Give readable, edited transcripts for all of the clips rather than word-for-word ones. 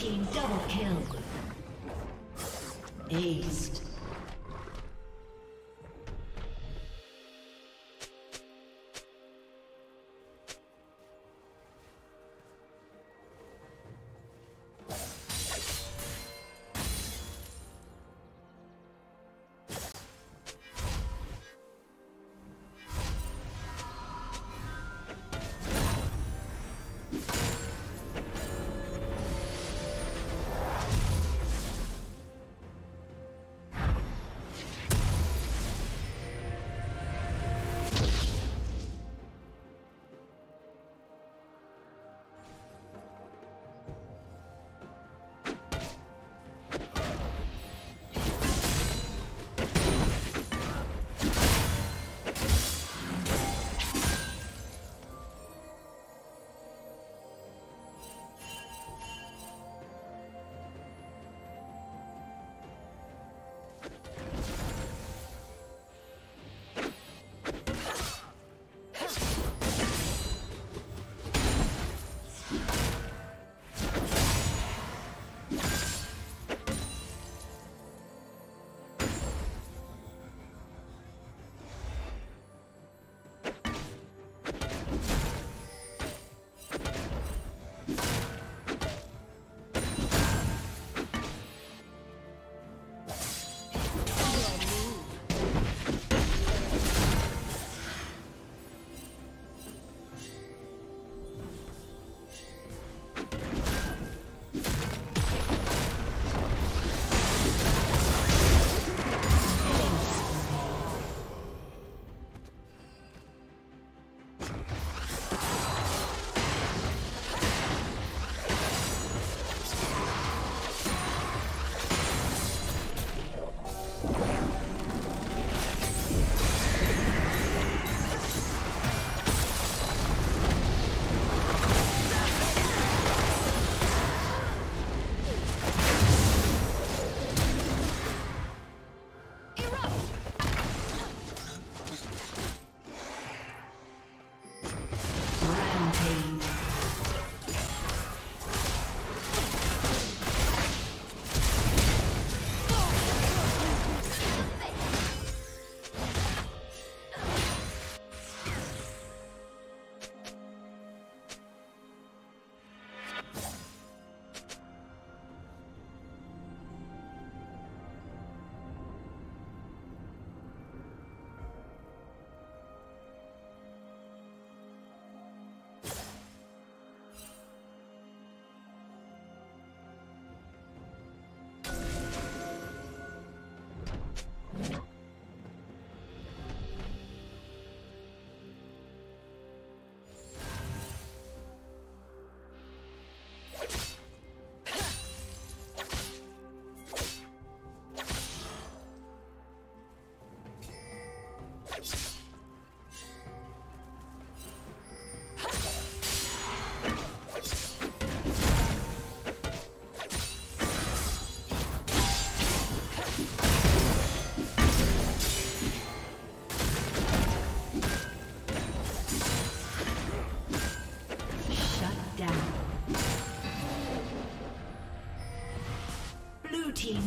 team double kill. Aced.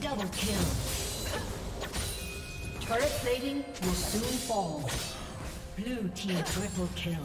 Double kill. Turret plating will soon fall. Blue team triple kill.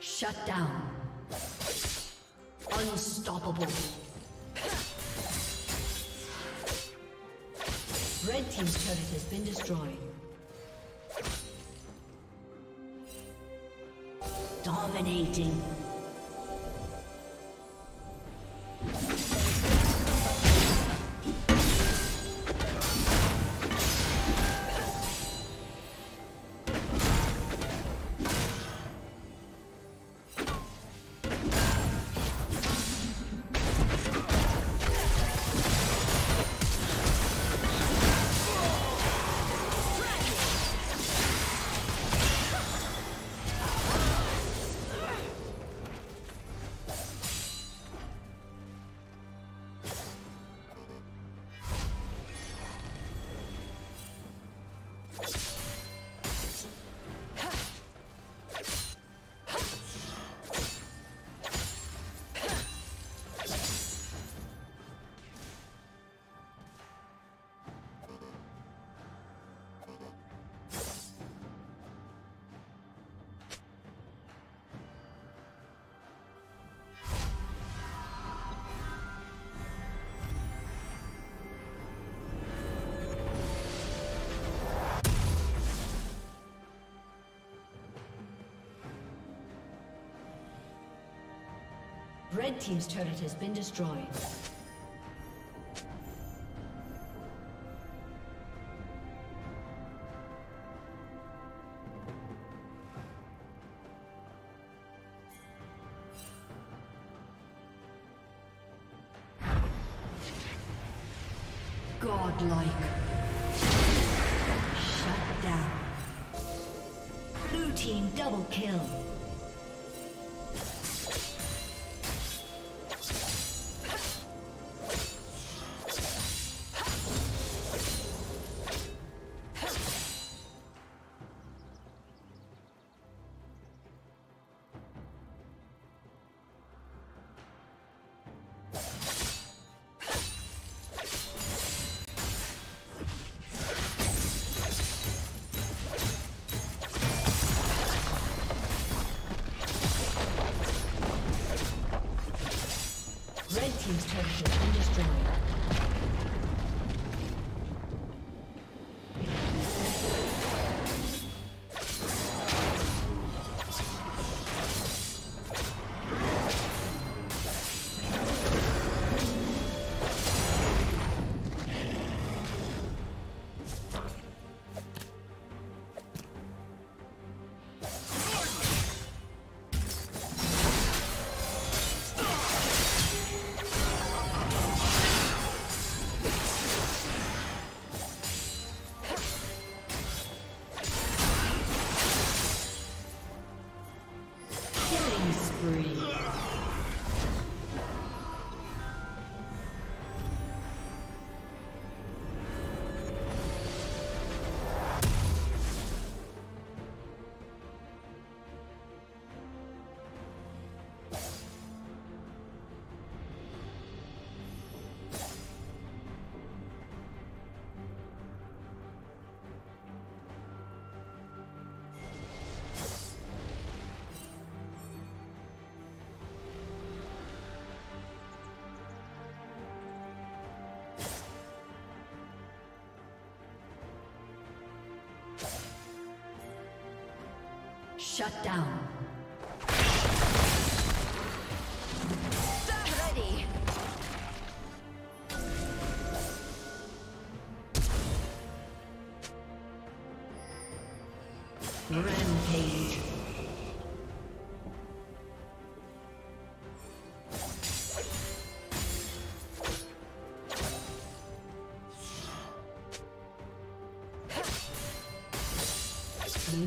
Shut down. Unstoppable. Red team's turret has been destroyed. Dominating. Red team's turret has been destroyed. Godlike. Shut down. Blue team double kill. Team's turret has been destroyed. Shut down. Ready. Rampage. Blue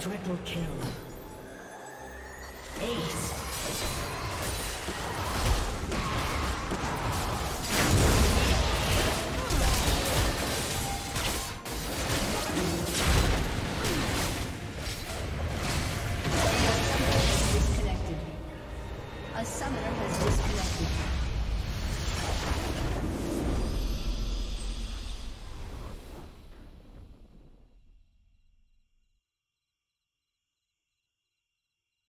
Triple kill. Ace.